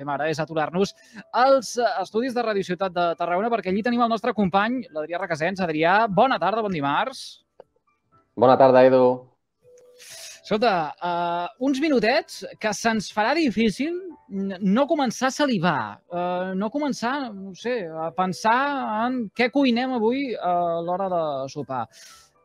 fem ara és aturar-nos als estudis de Radio Ciutat de Tarragona, perquè allí tenim el nostre company, l'Adrià Requesens. Adrià, bona tarda, bon dimarts. Bona tarda, Edu. Escolta, uns minutets que se'ns farà difícil no començar a salivar, no començar, no sé, a pensar en què cuinem avui a l'hora de sopar.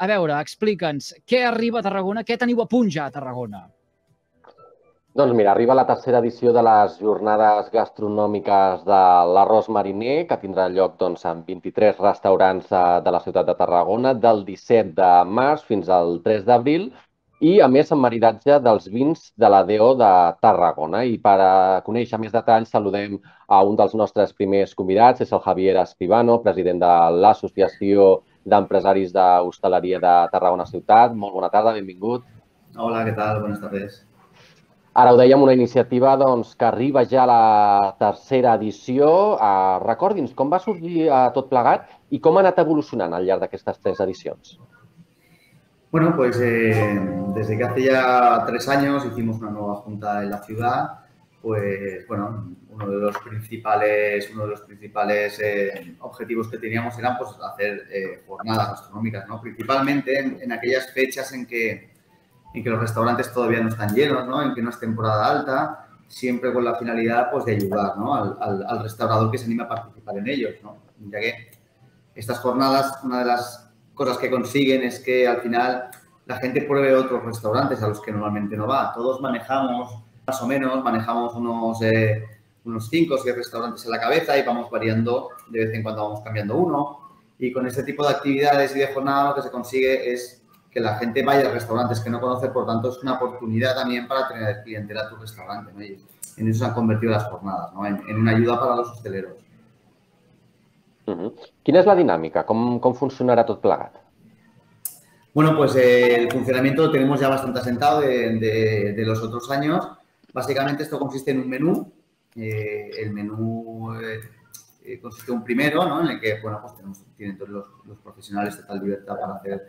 A veure, explica'ns, què arriba a Tarragona? Què teniu a punt ja a Tarragona? Doncs mira, arriba la tercera edició de les Jornades Gastronòmiques de l'Arròs Mariner, que tindrà lloc en 23 restaurants de la ciutat de Tarragona, del 17 de març fins al 3 d'abril, i, a més, amb maridatge dels vins de la D.O. de Tarragona. I per conèixer més detalls, saludem a un dels nostres primers convidats, és el Javier Escribano, president de l'Associació d'Empresaris d'Hostaleria de Tarragona Ciutat. Molt bona tarda, benvingut. Hola, què tal? Bones tardes. Ara ho dèiem, una iniciativa que arriba ja a la tercera edició. Recordi'ns, com va sorgir tot plegat i com ha anat evolucionant al llarg d'aquestes tres edicions? Bueno, pues desde que hace ya 3 años hicimos una nueva junta en la ciudad, pues bueno, uno de los principales objetivos que teníamos eran pues hacer jornadas gastronómicas, ¿no? Principalmente en aquellas fechas en que los restaurantes todavía no están llenos, ¿no? En que no es temporada alta, siempre con la finalidad pues de ayudar, ¿no? al restaurador que se anime a participar en ellos, ¿no? Ya que estas jornadas, una de las cosas que consiguen es que al final la gente pruebe otros restaurantes a los que normalmente no va. Todos manejamos, más o menos, unos 5 o 6 restaurantes en la cabeza y vamos variando, de vez en cuando vamos cambiando uno. Y con este tipo de actividades y de jornada lo que se consigue es que la gente vaya a restaurantes que no conoce, por tanto es una oportunidad también para tener clientela a tu restaurante, ¿no? Y en eso se han convertido las jornadas, ¿no? En una ayuda para los hosteleros. ¿Quién es la dinámica? ¿Cómo funcionará todo plegat? Bueno, pues el funcionamiento lo tenemos ya bastante asentado de los otros años. Básicamente esto consiste en un menú. El menú consiste en un primero, ¿no? En el que, bueno, pues tienen todos los profesionales total libertad para hacer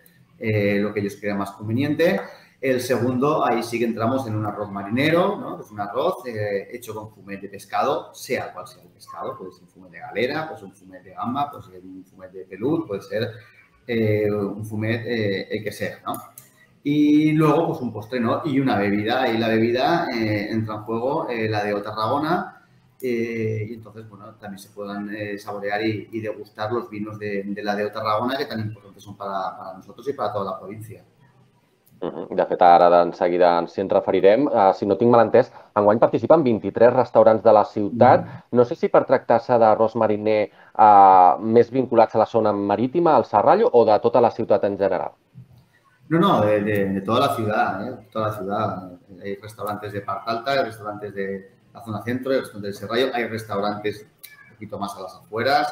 lo que ellos crean más conveniente. El segundo, ahí sí que entramos en un arroz marinero, ¿no? Que es un arroz hecho con fumet de pescado, sea cual sea el pescado. Puede ser un fumet de galera, puede ser un fumet de gamba, puede ser un fumet de pelud, puede ser un fumet el que sea, ¿no? Y luego, pues un postre, ¿no? Y una bebida. Y la bebida entra en juego la de D.O. Tarragona. Y entonces, bueno, también se puedan saborear y degustar los vinos de la D.O. Tarragona, que tan importantes son para nosotros y para toda la provincia. De fet, ara en seguida ens hi referirem. Si no tinc mal entès, enguany participen 23 restaurants de la ciutat. No sé si per tractar-se d'arròs mariner més vinculats a la zona marítima, al Serrallo, o de tota la ciutat en general. No, de toda la ciudad, ¿eh? Toda la ciudad. Hay restaurantes de Part Alta, hay restaurantes de la zona centro, hay restaurantes del Serrallo, hay restaurantes un poquito más a las afueras.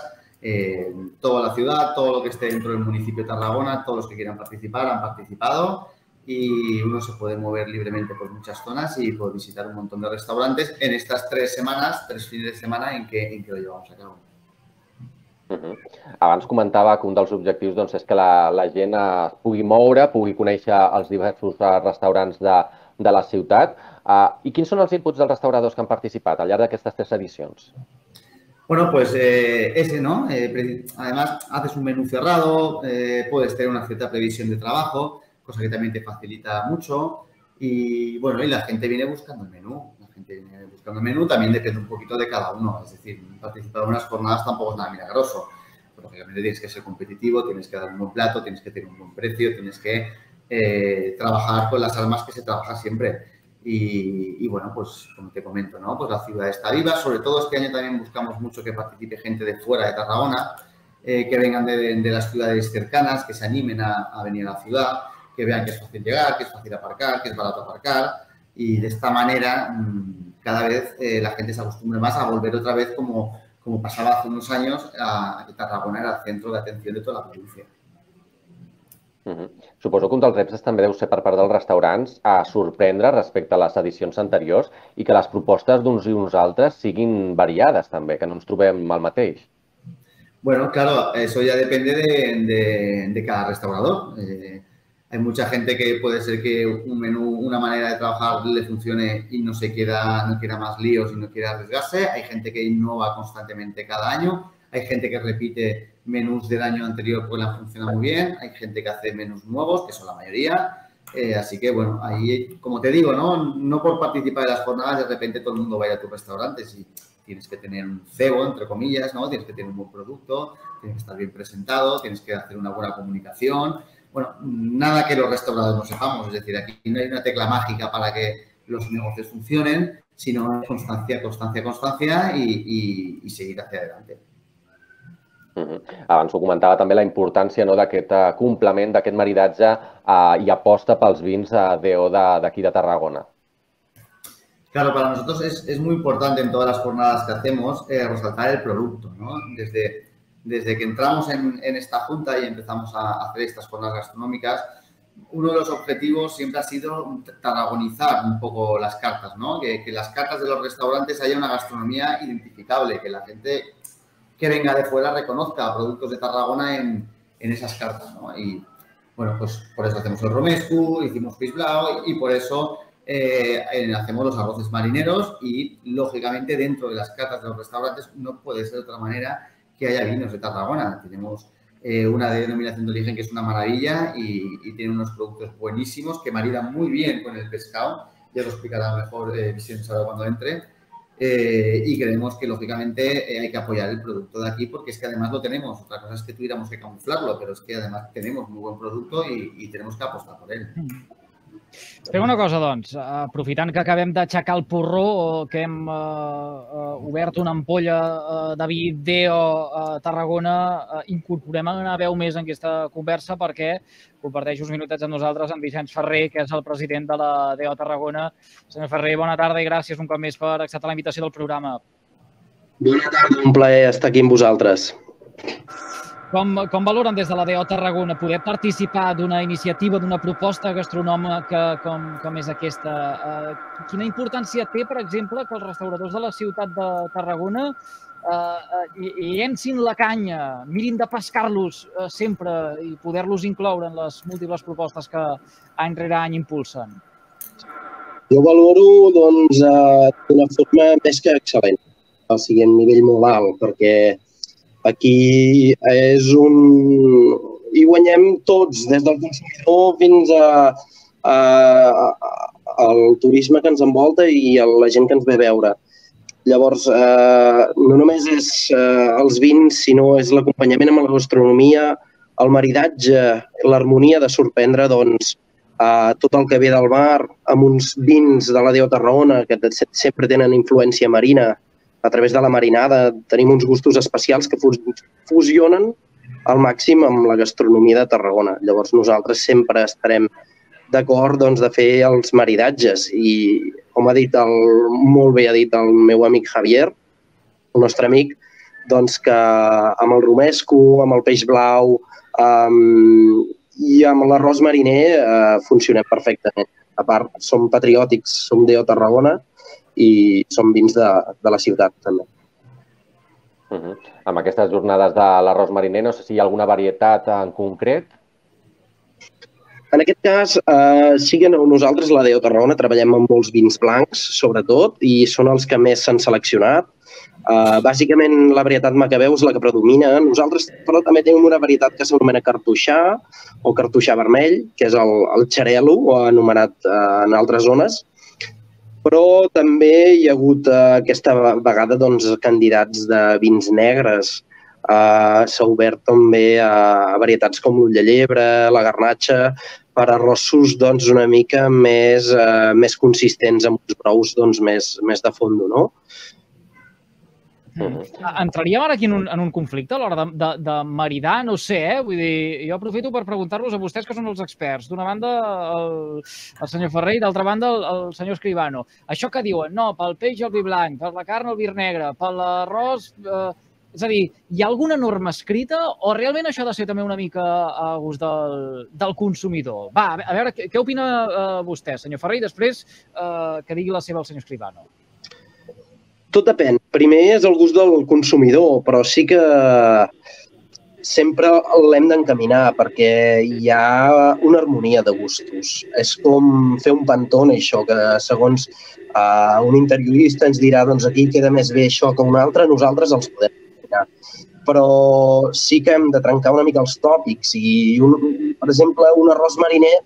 Toda la ciudad, todo lo que esté dentro del municipio de Tarragona, todos los que quieran participar han participado. Y uno se puede mover libremente por muchas zonas y por visitar un montón de restaurantes en estas 3 semanas, 3 fines de semana en que lo llevamos a cabo. Abans comentava que un dels objectius és que la gent es pugui moure, pugui conèixer els diversos restaurants de la ciutat. I quins són els inputs dels restauradors que han participat al llarg d'aquestes 3 edicions? Bueno, pues ese, ¿no? Además, haces un menú cerrado, puedes tener una cierta previsión de trabajo, cosa que también te facilita mucho. Y bueno, y la gente viene buscando el menú. La gente viene buscando el menú, también depende un poquito de cada uno. Es decir, participar en unas jornadas tampoco es nada milagroso. Lógicamente tienes que ser competitivo, tienes que dar un buen plato, tienes que tener un buen precio, tienes que trabajar con las armas que se trabaja siempre. Y bueno, pues como te comento, ¿no? Pues la ciudad está viva. Sobre todo este año también buscamos mucho que participe gente de fuera de Tarragona, que vengan de las ciudades cercanas, que se animen a venir a la ciudad, que vean que es fácil llegar, que es fácil aparcar, que es barato aparcar. Y de esta manera cada vez la gente se acostumbra más a volver otra vez, como pasaba hace unos años, a que Tarragona era el centro de atención de toda la provincia. Suposo que un dels reptes també deu ser per part dels restaurants a sorprendre respecte a les edicions anteriors i que les propostes d'uns i uns altres siguin variades també, que no ens trobem el mateix. Bueno, claro, eso ya depende de cada restaurador. Hay mucha gente que puede ser que un menú, una manera de trabajar le funcione y no quiera más líos y no quiera arriesgarse. Hay gente que innova constantemente cada año. Hay gente que repite menús del año anterior porque le han funcionado muy bien. Hay gente que hace menús nuevos, que son la mayoría. Así que, bueno, ahí, como te digo, no por participar en las jornadas de repente todo el mundo va a ir a tus restaurantes y tienes que tener un cebo, entre comillas, ¿no? Tienes que tener un buen producto, tienes que estar bien presentado, tienes que hacer una buena comunicación. Bueno, nada que los restauradores no sepamos, es decir, aquí no hay una tecla mágica para que los negocios funcionen, sino constancia, constancia, constancia y seguir hacia adelante. Abans ho comentava també la importància d'aquest complement, d'aquest maridatge i aposta pels vins D.O. d'aquí de Tarragona. Claro, para nosotros es muy importante en todas las jornadas que hacemos resaltar el producto, ¿no? Desde que entramos en esta junta y empezamos a hacer estas jornadas gastronómicas, uno de los objetivos siempre ha sido tarragonizar un poco las cartas, ¿no? Que las cartas de los restaurantes haya una gastronomía identificable, que la gente que venga de fuera reconozca productos de Tarragona en esas cartas, ¿no? Y, bueno, pues por eso hacemos el romesco, hicimos fish blau y por eso hacemos los arroces marineros y, lógicamente, dentro de las cartas de los restaurantes no puede ser de otra manera que haya vinos de Tarragona. Tenemos una denominación de origen que es una maravilla y tiene unos productos buenísimos que maridan muy bien con el pescado. Ya lo explicará mejor Vicenç ahora cuando entre. Y creemos que, lógicamente, hay que apoyar el producto de aquí porque es que además lo tenemos. Otra cosa es que tuviéramos que camuflarlo, pero es que además tenemos muy buen producto y tenemos que apostar por él. Fem una cosa, doncs, aprofitant que acabem d'aixecar el porró, que hem obert una ampolla de vi D.O. Tarragona, incorporem una veu més en aquesta conversa perquè comparteix uns minutets amb nosaltres amb Vicenç Ferré, que és el president de la D.O. Tarragona. Senyor Ferré, bona tarda i gràcies un cop més per acceptar la invitació del programa. Bona tarda, un plaer estar aquí amb vosaltres. Com valoren des de la D.O. Tarragona poder participar d'una iniciativa, d'una proposta gastronòmica com és aquesta? Quina importància té, per exemple, que els restauradors de la ciutat de Tarragona llencin la canya, mirin de pescar-los sempre i poder-los incloure en les múltiples propostes que any rere any impulsen? Jo valoro d'una forma més que excel·lent, al següent nivell molt alt, perquè aquí és on hi guanyem tots, des del consumidor fins al turisme que ens envolta i a la gent que ens ve a veure. Llavors, no només és els vins, sinó és l'acompanyament amb la gastronomia, el maridatge, l'harmonia de sorprendre tot el que ve del mar, amb uns vins de la D.O. Tarragona que sempre tenen influència marina. A través de la marinada tenim uns gustos especials que fusionen al màxim amb la gastronomia de Tarragona. Llavors, nosaltres sempre estarem d'acord de fer els maridatges i, com ha dit molt bé el meu amic Javier, el nostre amic, que amb el romesco, amb el peix blau i amb l'arròs mariner funcionem perfectament. A part, som patriòtics, som D.O. Tarragona, i som vins de la ciutat, també. Amb aquestes jornades de l'arròs mariner, no sé si hi ha alguna varietat en concret? En aquest cas, sí que nosaltres, la D.O. Tarragona, treballem amb molts vins blancs, sobretot, i són els que més s'han seleccionat. Bàsicament, la varietat macabeu és la que predomina. Nosaltres, però, també tenim una varietat que s'anomena cartoixà o cartoixà vermell, que és el xarelo, anomenat en altres zones. Però també hi ha hagut aquesta vegada candidats de vins negres. S'ha obert també a varietats com l'ull de llebre, la garnatxa, per arrossos una mica més consistents, amb uns brous més de fondo, no? Entraríem ara aquí en un conflicte a l'hora de maridar, no sé, vull dir, jo aprofito per preguntar-vos a vostès que són els experts. D'una banda el senyor Ferré i d'altra banda el senyor Escribano. Això que diuen, no, pel peix el vi blanc, per la carn el vi negre, per l'arròs... És a dir, hi ha alguna norma escrita o realment això ha de ser també una mica a gust del consumidor? Va, a veure, què opina vostè, senyor Ferré, i després que digui la seva el senyor Escribano. Tot depèn. Primer és el gust del consumidor, però sí que sempre l'hem d'encaminar perquè hi ha una harmonia de gustos. És com fer un pantone, això, que segons un interiorista ens dirà doncs aquí queda més bé això que un altre, nosaltres els podem encaminar. Però sí que hem de trencar una mica els tòpics i, per exemple, un arròs mariner,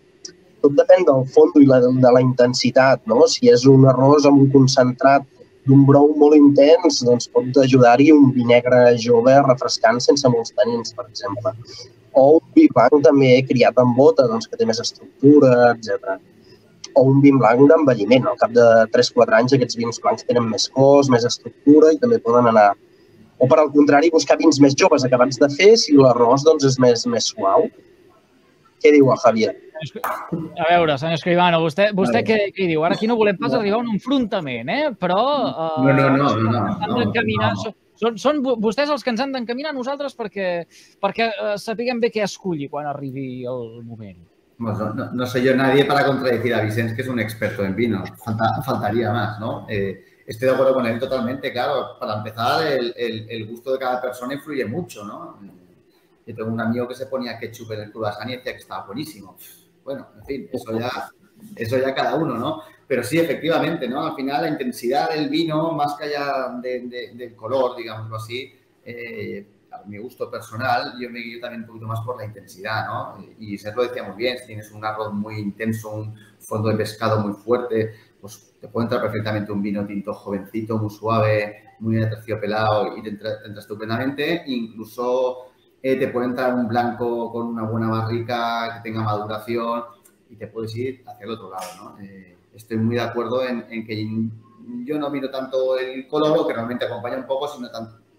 tot depèn del fondo i de la intensitat, no? Si és un arròs amb un concentrat d'un brou molt intens, doncs pot ajudar-hi un vi negre jove refrescant sense molts tanins, per exemple. O un vi blanc també criat amb bota, doncs que té més estructura, etc. O un vi blanc d'envelliment. Al cap de 3-4 anys aquests vins blancs tenen més cos, més estructura i també poden anar... O per al contrari, buscar vins més joves acabats de fer si l'arròs és més suau. Què diu el Javier? A veure, senyor Escribano, vostè què hi diu? Ara aquí no volem pas arribar a un enfrontament, però... No. Són vostès els que ens han d'encaminar a nosaltres perquè sapiguem bé què escollir quan arribi el moment. No soy yo nadie para contradecir a Vicenç, que es un experto en vinos. Faltaría más, ¿no? Estoy de acuerdo con él totalmente, claro. Para empezar, el gusto de cada persona influye mucho, ¿no? Yo tengo un amigo que se ponía ketchup en el croissant y decía que estaba buenísimo. Bueno, en fin, eso ya cada uno, ¿no? Pero sí, efectivamente, ¿no? Al final, la intensidad del vino, más que allá del color, digámoslo así, a mi gusto personal, yo me guío también un poquito más por la intensidad, ¿no? Y se lo decía muy bien, si tienes un arroz muy intenso, un fondo de pescado muy fuerte, pues te puede entrar perfectamente un vino tinto jovencito, muy suave, muy aterciopelado y te entras estupendamente. Incluso... te puede entrar un blanco con una buena barrica, que tenga maduración y te puedes ir hacia el otro lado, ¿no? Estoy muy de acuerdo en que yo no miro tanto el color, que realmente acompaña un poco, sino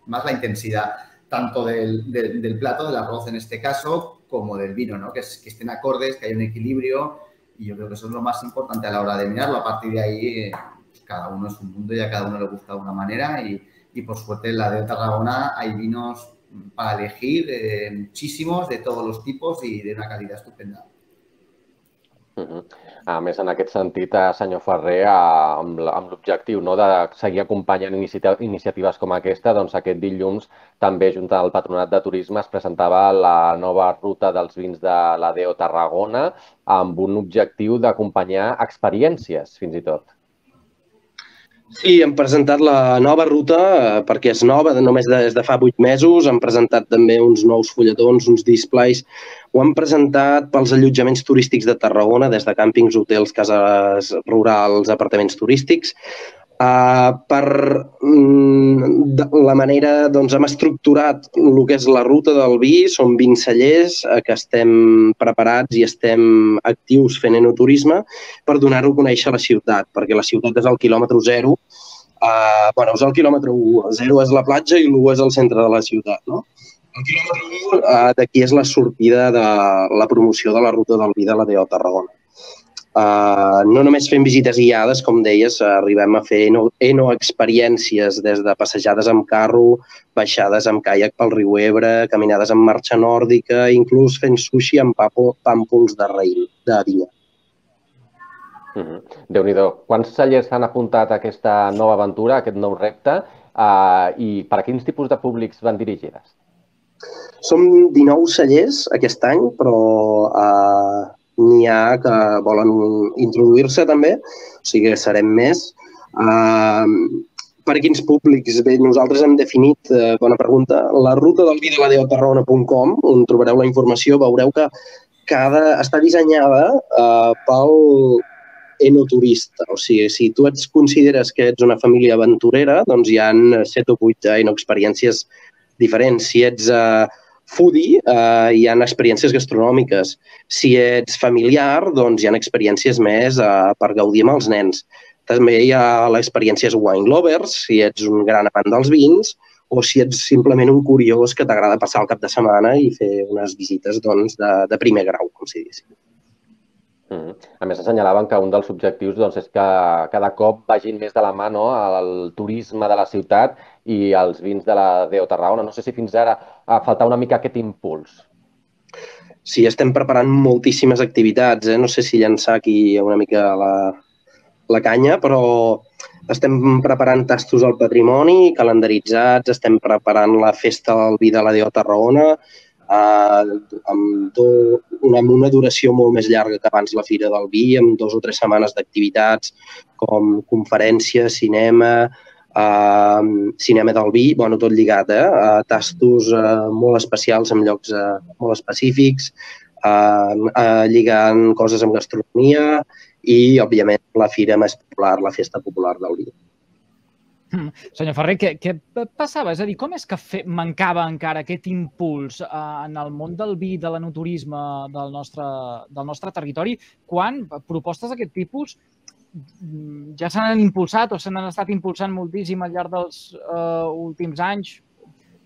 más la intensidad, tanto del plato, del arroz en este caso, como del vino, ¿no? Que estén acordes, que haya un equilibrio, y yo creo que eso es lo más importante a la hora de mirarlo. A partir de ahí, pues cada uno es un mundo y a cada uno le gusta de una manera y por suerte en la de Tarragona hay vinos para elegir muchísimos, de todos los tipos i d'una qualitat estupenda. A més, en aquest sentit, senyor Ferré, amb l'objectiu de seguir acompanyant iniciatives com aquesta, doncs aquest dilluns també, junt al Patronat de Turisme, es presentava la nova ruta dels vins de la D.O. Tarragona amb un objectiu d'acompanyar experiències, fins i tot. Sí, hem presentat la nova ruta perquè és nova, només des de fa 8 mesos. Hem presentat també uns nous fulletons, uns displays. Ho hem presentat pels allotjaments turístics de Tarragona, des de càmpings, hotels, cases rurals, apartaments turístics. Per la manera, doncs, hem estructurat el que és la ruta del vi. Són 20 cellers que estem preparats i estem actius fent enoturisme per donar-ho a conèixer a la ciutat, perquè la ciutat és el quilòmetre zero. Bé, és el quilòmetre 1. 0 és la platja i l'1 és el centre de la ciutat, no? El quilòmetre 1 d'aquí és la sortida de la promoció de la ruta del vi de la D.O. Tarragona. No només fent visites guiades, com deies, arribem a fer enoexperiències des de passejades amb carro, baixades amb caiac pel riu Ebre, caminades amb marxa nòrdica, inclús fent sushi amb pàmpols de raïm, de dia. Déu-n'hi-do. Quants cellers s'han apuntat a aquesta nova aventura, a aquest nou repte, i per a quins tipus de públics van dirigides? Som 19 cellers aquest any, però... n'hi ha que volen introduir-se també, o sigui que serem més. Per quins públics? Bé, nosaltres hem definit, bona pregunta, la ruta del vi de la D.O. Tarragona.com, on trobareu la informació. Veureu que està dissenyada pel enoturista. O sigui, si tu consideres que ets una família aventurera, doncs hi ha 7 o 8 enoexperiències diferents. Si ets... foodie, hi ha experiències gastronòmiques. Si ets familiar, doncs hi ha experiències més per gaudir amb els nens. També hi ha experiències wine lovers, si ets un gran amant dels vins, o si ets simplement un curiós que t'agrada passar el cap de setmana i fer unes visites de primer grau, com si diguéssim. A més, assenyalaven que un dels objectius és que cada cop vagin més de la mà el turisme de la ciutat i els vins de la D.O. Tarragona. No sé si fins ara faltava una mica aquest impuls. Sí, estem preparant moltíssimes activitats. No sé si llançar aquí una mica la canya, però estem preparant tastos al patrimoni, calendaritzats, estem preparant la festa del vi de la D.O. Tarragona, amb una duració molt més llarga que abans la Fira del Vi, amb 2 o 3 setmanes d'activitats com conferències, cinema, cinema del vi, tot lligat, tastos molt especials en llocs molt específics, lligant coses amb gastronomia i, òbviament, la fira més popular, la festa popular del vi. Senyor Ferré, què passava? És a dir, com és que mancava encara aquest impuls en el món del vi, de l'enoturisme del nostre territori, quan propostes d'aquest tipus ja s'han impulsat o s'han estat impulsant moltíssim al llarg dels últims anys?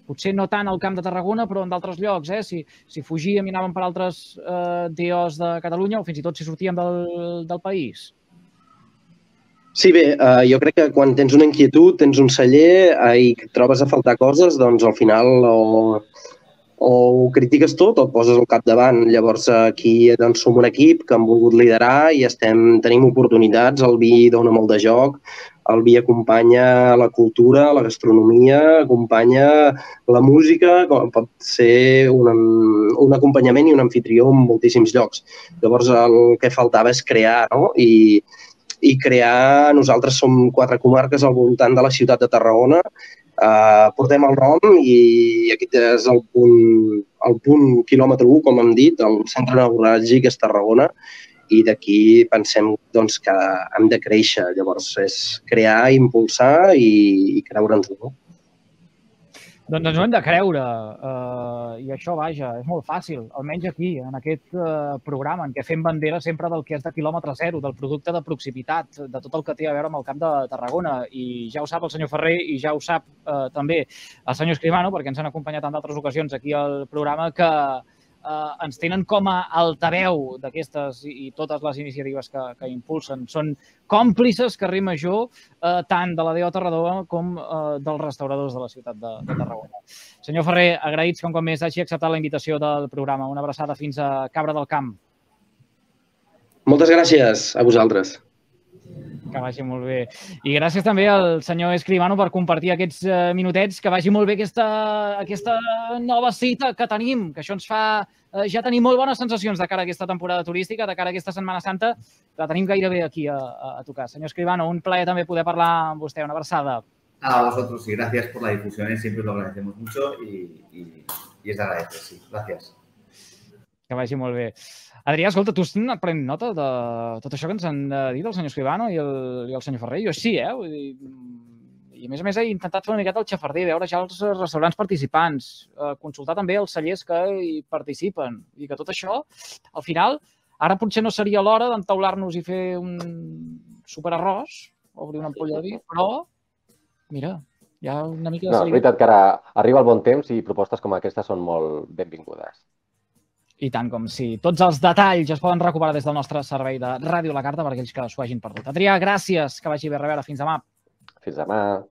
Potser no tant al Camp de Tarragona, però en d'altres llocs. Si fugíem i anàvem per altres DOs de Catalunya o fins i tot si sortíem del país. Sí, bé, jo crec que quan tens una inquietud, tens un celler i trobes a faltar coses, doncs al final o ho critiques tot o et poses al capdavant. Llavors aquí som un equip que hem volgut liderar i tenim oportunitats, el vi dona molt de joc, el vi acompanya la cultura, la gastronomia, acompanya la música, pot ser un acompanyament i un anfitrió en moltíssims llocs. Llavors el que faltava és crear, no? I crear, nosaltres som 4 comarques al voltant de la ciutat de Tarragona, portem el rom i aquest és el punt quilòmetre 1, com hem dit, el centre neuràlgic és Tarragona i d'aquí pensem que hem de créixer. Llavors és crear, impulsar i creure'ns-ho. Doncs ens ho hem de creure i això, vaja, és molt fàcil, almenys aquí, en aquest programa en què fem bandera sempre del que és de quilòmetre zero, del producte de proximitat, de tot el que té a veure amb el Camp de Tarragona. I ja ho sap el senyor Ferré i ja ho sap també el senyor Escribano, perquè ens han acompanyat en d'altres ocasions aquí al programa, que ens tenen com a altaveu d'aquestes i totes les iniciatives que impulsen. Són còmplices, carrer Major, tant de la D.O. Tarragona com dels restauradors de la ciutat de Tarragona. Senyor Ferré, agraïts que un cop més hagi acceptat la invitació del programa. Una abraçada fins a Cabra del Camp. Moltes gràcies a vosaltres. Que vagi molt bé. I gràcies també al senyor Escribano per compartir aquests minutets. Que vagi molt bé aquesta nova cita que tenim, que això ens fa ja tenir molt bones sensacions de cara a aquesta temporada turística, de cara a aquesta Setmana Santa, que la tenim gairebé aquí a tocar. Senyor Escribano, un plaer també poder parlar amb vostè. Una abraçada. A vosotros, y gracias por la difusión. Siempre lo agradecemos mucho y es de agradecer. Sí, gracias. Que vagi molt bé. Adrià, escolta, tu has anat prenent nota de tot això que ens han dit el senyor Escribano i el senyor Ferré? Jo sí, i a més a més he intentat fer una miqueta el xafarder, veure ja els restaurants participants, consultar també els cellers que hi participen i que tot això, al final, ara potser no seria l'hora d'entaular-nos i fer un superarròs, obrir una ampolla de vi, però, mira, hi ha una mica de saliva. No, és veritat que ara arriba el bon temps i propostes com aquestes són molt benvingudes. I tant com si. Tots els detalls es poden recuperar des del nostre servei de Ràdio La Carta per aquells que s'ho hagin perdut. Adrià, gràcies. Que vagi bé, a reveure. Fins demà. Fins demà.